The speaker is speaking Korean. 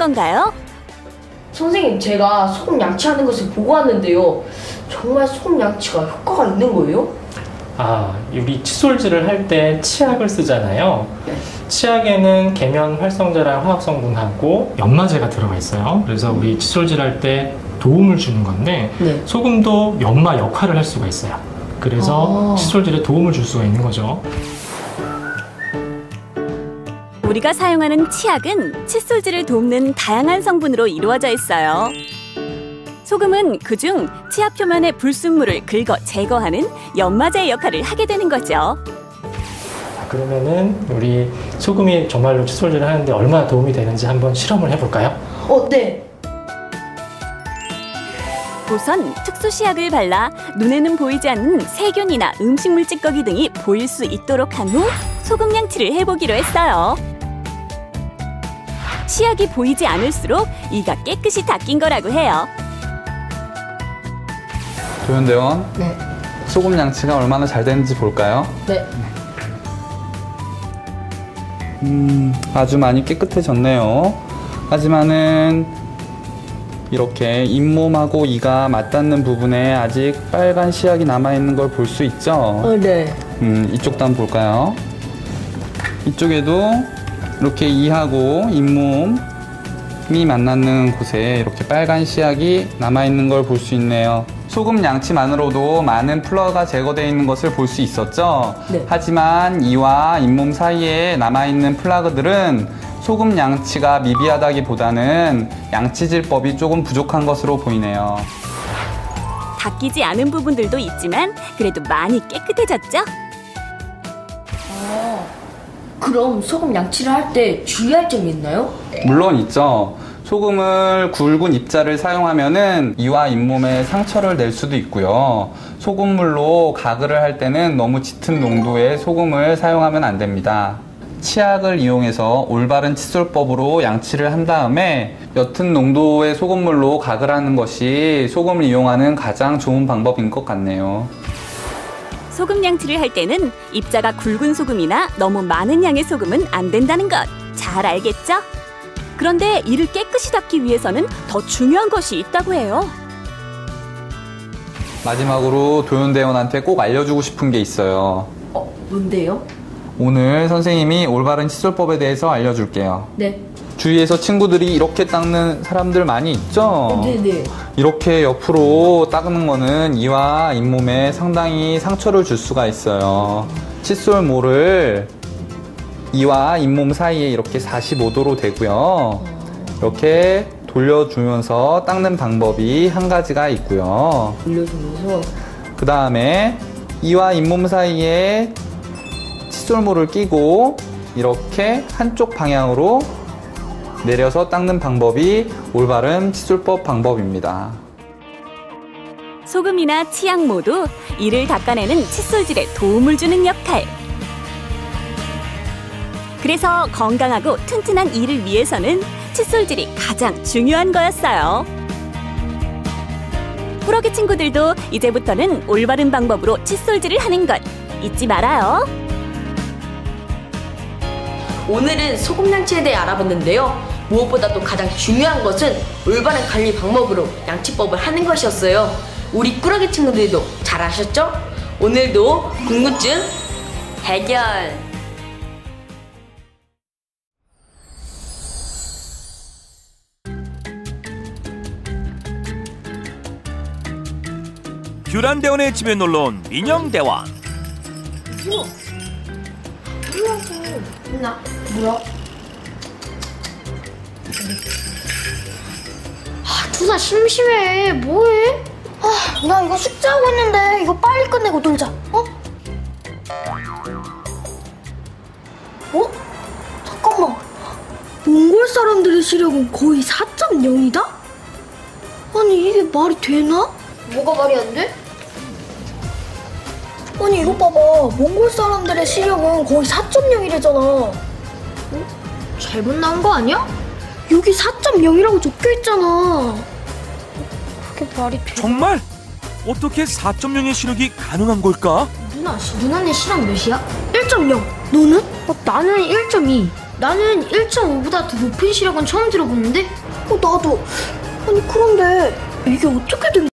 건가요? 선생님, 제가 소금 양치하는 것을 보고 왔는데요. 정말 소금 양치가 효과가 있는 거예요? 아, 우리 칫솔질을 할 때 치약을 쓰잖아요. 네. 치약에는 계면 활성제랑 화학성분하고 연마제가 들어가 있어요. 그래서 우리 칫솔질 할 때 도움을 주는 건데 네. 소금도 연마 역할을 할 수가 있어요. 그래서 칫솔질에 도움을 줄 수가 있는 거죠. 우리가 사용하는 치약은 칫솔질을 돕는 다양한 성분으로 이루어져 있어요. 소금은 그중 치약 표면의 불순물을 긁어 제거하는 연마제의 역할을 하게 되는 거죠. 그러면은 우리 소금이 정말로 칫솔질을 하는데 얼마나 도움이 되는지 한번 실험을 해볼까요? 네! 우선 특수 시약을 발라 눈에는 보이지 않는 세균이나 음식물 찌꺼기 등이 보일 수 있도록 한 후 소금 양치를 해보기로 했어요. 시약이 보이지 않을수록 이가 깨끗이 닦인 거라고 해요. 조연대원, 네. 소금 양치가 얼마나 잘 되는지 볼까요? 네. 아주 많이 깨끗해졌네요. 하지만은 이렇게 잇몸하고 이가 맞닿는 부분에 아직 빨간 시약이 남아있는 걸 볼 수 있죠? 네. 이쪽도 한번 볼까요? 이쪽에도 이렇게 이하고 잇몸이 만나는 곳에 이렇게 빨간 시약이 남아있는 걸 볼 수 있네요. 소금 양치만으로도 많은 플러가 제거되어 있는 것을 볼 수 있었죠? 네. 하지만 이와 잇몸 사이에 남아있는 플러그들은 소금 양치가 미비하다기보다는 양치질법이 조금 부족한 것으로 보이네요. 닦이지 않은 부분들도 있지만 그래도 많이 깨끗해졌죠? 그럼 소금 양치를 할 때 주의할 점이 있나요? 물론 있죠. 소금을 굵은 입자를 사용하면은 이와 잇몸에 상처를 낼 수도 있고요. 소금물로 가글을 할 때는 너무 짙은 농도의 소금을 사용하면 안 됩니다. 치약을 이용해서 올바른 칫솔법으로 양치를 한 다음에 옅은 농도의 소금물로 가글하는 것이 소금을 이용하는 가장 좋은 방법인 것 같네요. 소금 양치를 할 때는 입자가 굵은 소금이나 너무 많은 양의 소금은 안 된다는 것 잘 알겠죠? 그런데 이를 깨끗이 닦기 위해서는 더 중요한 것이 있다고 해요. 마지막으로 도연대원한테 꼭 알려주고 싶은 게 있어요. 뭔데요? 오늘 선생님이 올바른 칫솔법에 대해서 알려줄게요. 네. 주위에서 친구들이 이렇게 닦는 사람들 많이 있죠? 네네. 이렇게 옆으로 닦는 거는 이와 잇몸에 상당히 상처를 줄 수가 있어요. 칫솔모를 이와 잇몸 사이에 이렇게 45도로 대고요. 이렇게 돌려주면서 닦는 방법이 한 가지가 있고요. 돌려주면서? 그 다음에 이와 잇몸 사이에 칫솔모를 끼고 이렇게 한쪽 방향으로 내려서 닦는 방법이 올바른 칫솔법 방법입니다. 소금이나 치약 모두 이를 닦아내는 칫솔질에 도움을 주는 역할. 그래서 건강하고 튼튼한 이를 위해서는 칫솔질이 가장 중요한 거였어요. 꾸러기 친구들도 이제부터는 올바른 방법으로 칫솔질을 하는 것 잊지 말아요. 오늘은 소금 양치에 대해 알아봤는데요. 무엇보다도 가장 중요한 것은 올바른 관리 방법으로 양치법을 하는 것이었어요. 우리 꾸러기 친구들도 잘 아셨죠? 오늘도 궁금증 해결! 규란대원의 집에 놀러온 민영대원. 나 뭐야? 아, 두산 심심해. 뭐해? 아, 나 이거 숙제하고 있는데 이거 빨리 끝내고 놀자. 어? 잠깐만. 몽골 사람들의 시력은 거의 4.0이다? 아니, 이게 말이 되나? 뭐가 말이 안 돼? 아니 이거 봐봐. 몽골 사람들의 시력은 거의 4.0이래잖아. 응? 잘못 나온 거 아니야? 여기 4.0이라고 적혀있잖아. 그게 말이 돼? 정말? 어떻게 4.0의 시력이 가능한 걸까? 누나네 시력 몇이야? 1.0. 너는? 나는 1.2. 나는 1.5보다 더 높은 시력은 처음 들어보는데? 나도. 아니, 그런데 이게 어떻게 된 거야?